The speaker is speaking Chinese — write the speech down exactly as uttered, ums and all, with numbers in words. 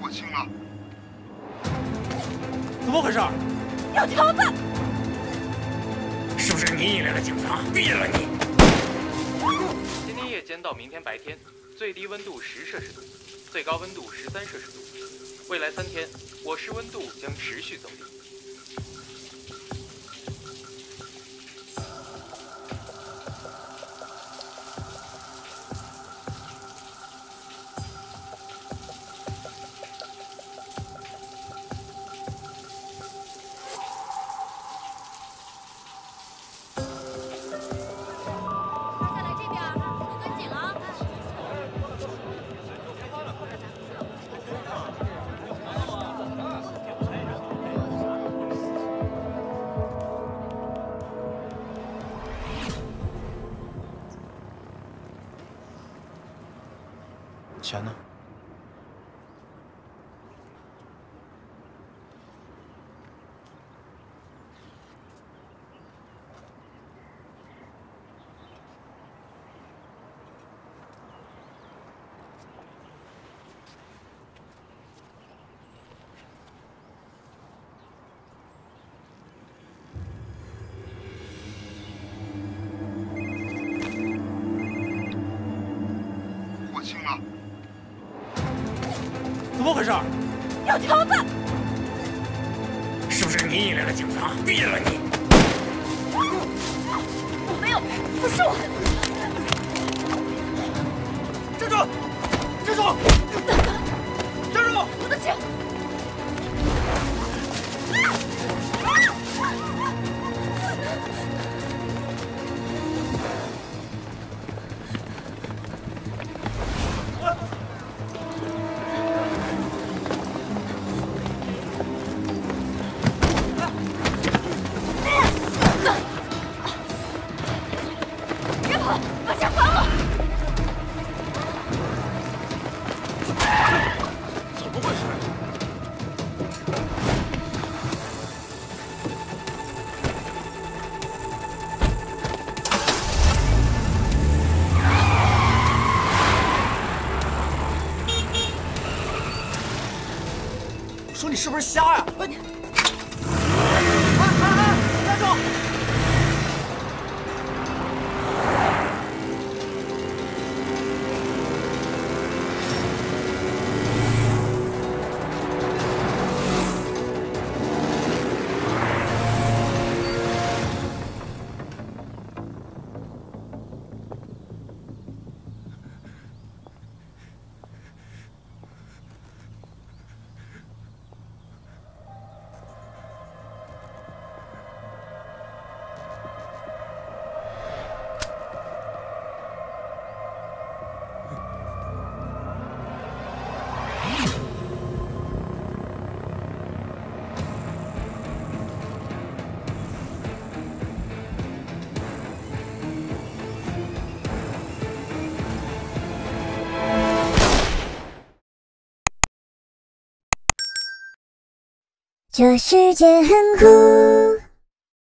火星了！怎么回事？有条子！是不是你引来了警察，毙了你！今天夜间到明天白天，最低温度十摄氏度，最高温度十三摄氏度。未来三天，我市温度将持续走低。 钱呢？火星了！ 怎么回事？有条子！是不是你引来了警察，毙了你！没有，不是我。站住！站住！站住！我的枪！说你是不是瞎呀？哎哎哎！站住！这世界很酷。